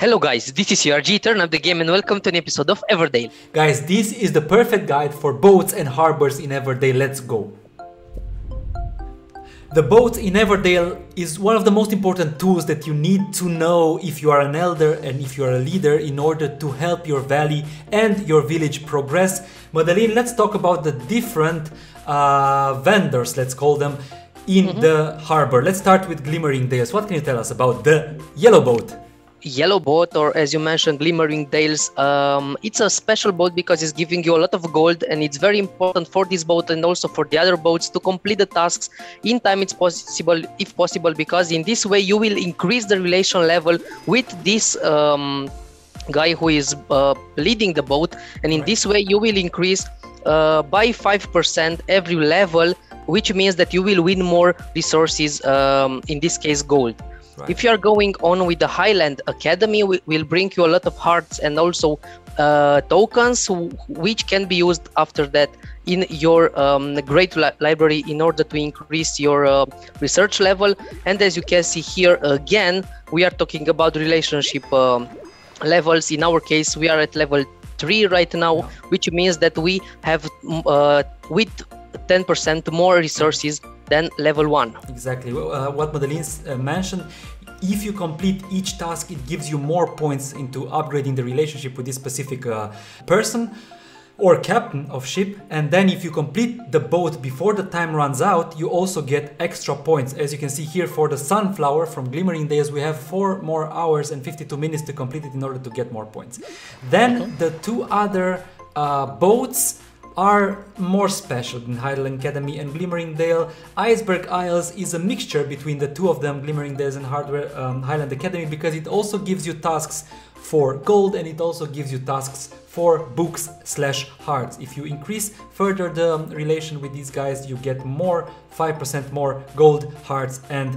Hello guys, this is CRG, turn up the game and welcome to an episode of Everdale. Guys, this is the perfect guide for boats and harbors in Everdale, let's go. The boats in Everdale is one of the most important tools that you need to know if you are an elder and if you are a leader in order to help your valley and your village progress. Madeleine, let's talk about the different vendors, let's call them, in the harbor. Let's start with Glimmering Dales. What can you tell us about the yellow boat? Yellow boat, or as you mentioned, Glimmering Dales, it's a special boat because it's giving you a lot of gold, and it's very important for this boat and also for the other boats to complete the tasks in time if possible, because in this way you will increase the relation level with this guy who is leading the boat, and in this way you will increase by 5% every level, which means that you will win more resources, in this case gold. Right. If you are going on with the Highland Academy, we'll bring you a lot of hearts and also tokens, which can be used after that in your Great Library in order to increase your research level. And as you can see here again, we are talking about relationship levels. In our case, we are at level 3 right now, which means that we have with 10% more resources than level 1. Exactly. What Madeleine mentioned, if you complete each task, it gives you more points into upgrading the relationship with this specific person or captain of ship. And then if you complete the boat before the time runs out, you also get extra points. As you can see here for the Sunflower from Glimmering Dales, we have 4 more hours and 52 minutes to complete it in order to get more points. Then the two other boats are more special than Highland Academy and Glimmering Dale. Iceberg Isles is a mixture between the two of them, Glimmering Dales and Highland Academy, because it also gives you tasks for gold and it also gives you tasks for books / hearts. If you increase further the relation with these guys, you get more, 5% more gold, hearts and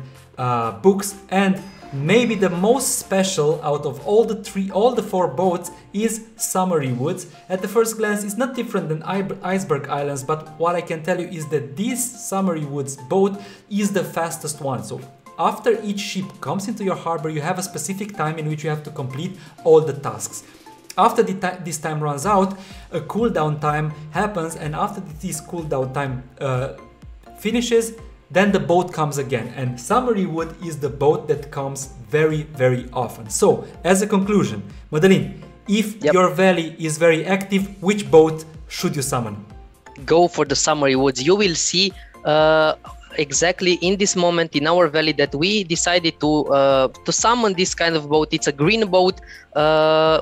books. And maybe the most special out of all the four boats is Summery Woods. At the first glance, it's not different than Iceberg Islands, but what I can tell you is that this Summery Woods boat is the fastest one. So after each ship comes into your harbor, you have a specific time in which you have to complete all the tasks. After this time runs out, a cooldown time happens, and after this cooldown time finishes, then the boat comes again, and Summery Wood is the boat that comes very, very often. So, as a conclusion, Madeleine, if your valley is very active, which boat should you summon? Go for the Summery Woods. You will see exactly in this moment in our valley that we decided to summon this kind of boat. It's a green boat.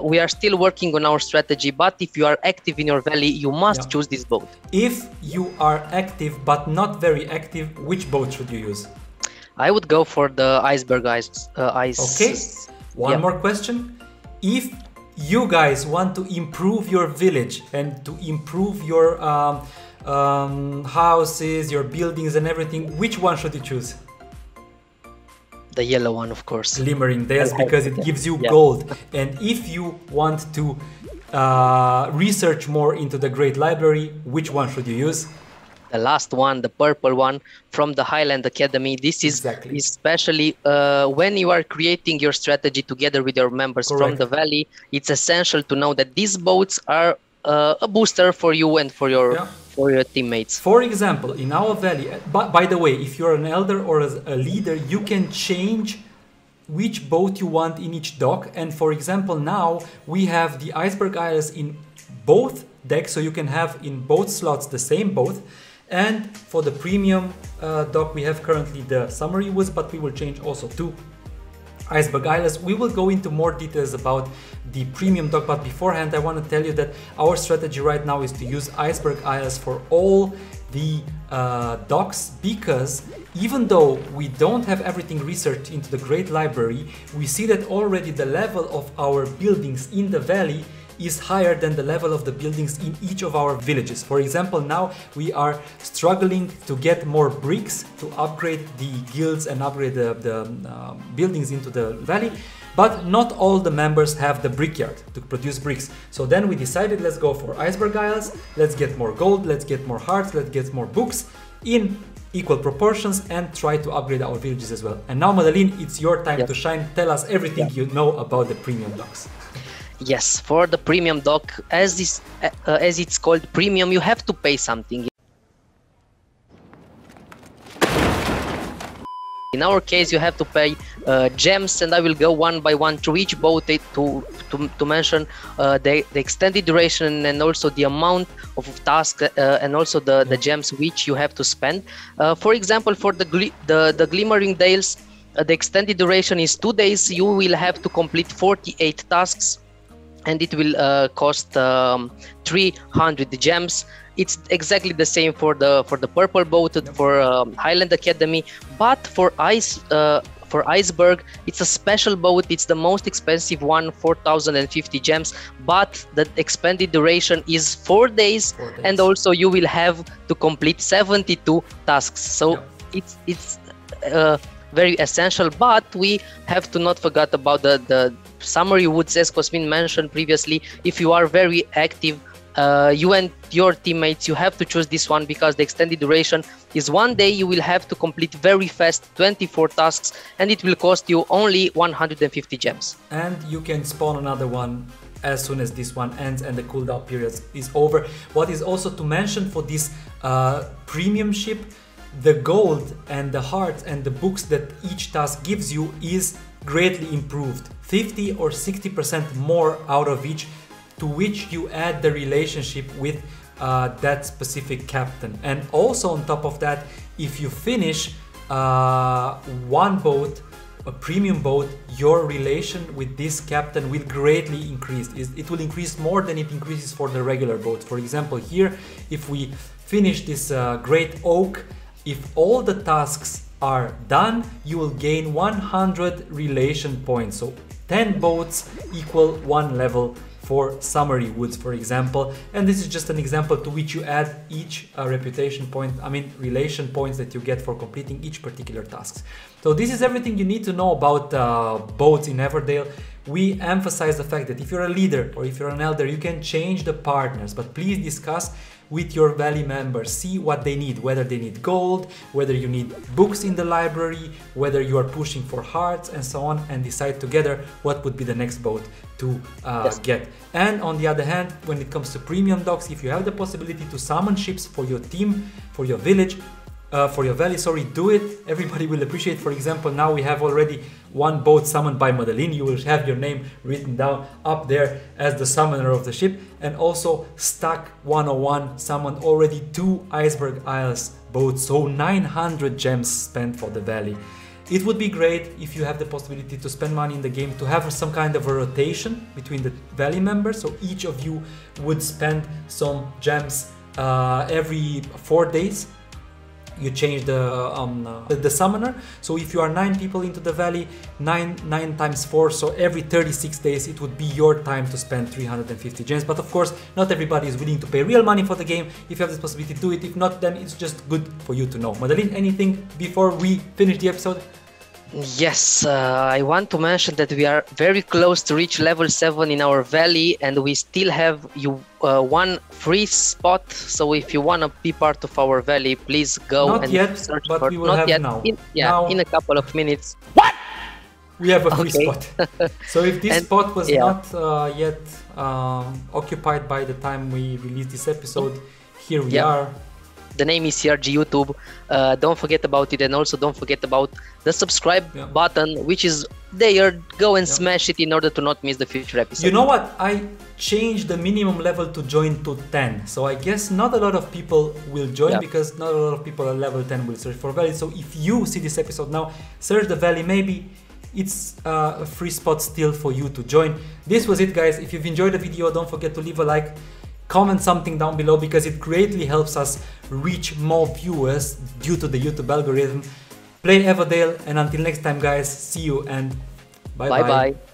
We are still working on our strategy, but if you are active in your valley, you must choose this boat. If you are active but not very active, which boat should you use? I would go for the Iceberg Isles. Okay, one more question. If you guys want to improve your village and to improve your houses, your buildings and everything, which one should you choose? The yellow one, of course. Glimmering Dales, because it gives you gold. And if you want to research more into the Great Library, which one should you use? The last one, the purple one from the Highland Academy. This is especially when you are creating your strategy together with your members from the valley, it's essential to know that these boats are a booster for you and for your teammates. For example, in our valley, by the way, if you're an elder or a leader, you can change which boat you want in each dock. And for example, now we have the Iceberg Isles in both decks, so you can have in both slots the same boat. And for the premium dock, we have currently the Summery Woods, but we will change also to Iceberg Isles. We will go into more details about the premium dock, but beforehand I want to tell you that our strategy right now is to use Iceberg Isles for all the docks, because even though we don't have everything researched into the Great Library, we see that already the level of our buildings in the valley is higher than the level of the buildings in each of our villages. For example, now we are struggling to get more bricks to upgrade the guilds and upgrade the buildings into the valley, but not all the members have the brickyard to produce bricks. So then we decided, let's go for Iceberg Isles, let's get more gold, let's get more hearts, let's get more books in equal proportions and try to upgrade our villages as well. And now, Madeleine, it's your time to shine. Tell us everything you know about the premium docks. Yes, for the premium dock, as it's called premium, you have to pay something. In our case, you have to pay gems, and I will go one by one through each boat to mention the extended duration and also the amount of tasks and also the gems which you have to spend. For example, for the Glimmering Dales, the extended duration is 2 days. You will have to complete 48 tasks, and it will cost 300 gems. It's exactly the same for the purple boat, for Highland Academy, but for Iceberg, it's a special boat. It's the most expensive one, 4,050 gems, but the expanded duration is 4 days, and also you will have to complete 72 tasks. So it's very essential, but we have to not forget about the Summery Woods, as Cosmin mentioned previously. If you are very active, you and your teammates, you have to choose this one because the extended duration is 1 day. You will have to complete very fast 24 tasks, and it will cost you only 150 gems. And you can spawn another one as soon as this one ends and the cooldown period is over. What is also to mention for this premium ship, the gold and the hearts and the books that each task gives you is greatly improved, 50 or 60% more out of each, to which you add the relationship with that specific captain. And also on top of that, if you finish one boat, a premium boat, your relation with this captain will greatly increase. It will increase more than it increases for the regular boat. For example, here, if we finish this Great Oak, if all the tasks are done, you will gain 100 relation points. So 10 boats equal 1 level for Summery Woods, for example. And this is just an example, to which you add each reputation point, I mean relation points that you get for completing each particular task. So this is everything you need to know about boats in Everdale. We emphasize the fact that if you're a leader or if you're an elder, you can change the partners, but please discuss with your Valley members, see what they need, whether they need gold, whether you need books in the library, whether you are pushing for hearts and so on, and decide together what would be the next boat to get. And on the other hand, when it comes to premium docks, if you have the possibility to summon ships for your team, for your village, for your valley, sorry, do it. Everybody will appreciate. For example, now we have already one boat summoned by Madeleine. You will have your name written down up there as the summoner of the ship. And also Stack 101 summoned already 2 Iceberg Isles boats, so 900 gems spent for the valley. It would be great if you have the possibility to spend money in the game, to have some kind of a rotation between the valley members, so each of you would spend some gems every 4 days. You change the summoner. So if you are 9 people into the valley, 9 times 4, so every 36 days it would be your time to spend 350 gems. But of course, not everybody is willing to pay real money for the game. If you have this possibility, do it. If not, then it's just good for you to know. Madeleine, anything before we finish the episode? Yes, I want to mention that we are very close to reach level 7 in our valley, and we still have one free spot. So if you want to be part of our valley, please go search for. But we will have now. In a couple of minutes. What? We have a free spot. So if this spot was not yet occupied by the time we release this episode, here we are. The name is CRG YouTube. Don't forget about it, and also don't forget about the subscribe button, which is there. Go and smash it in order to not miss the future episode. You know what? I changed the minimum level to join to 10. So I guess not a lot of people will join because not a lot of people at level 10 will search for Valley. So if you see this episode now, search the Valley. Maybe it's a free spot still for you to join. This was it, guys. If you've enjoyed the video, don't forget to leave a like. Comment something down below, because it greatly helps us reach more viewers due to the YouTube algorithm. Play Everdale, and until next time, guys, see you and bye-bye.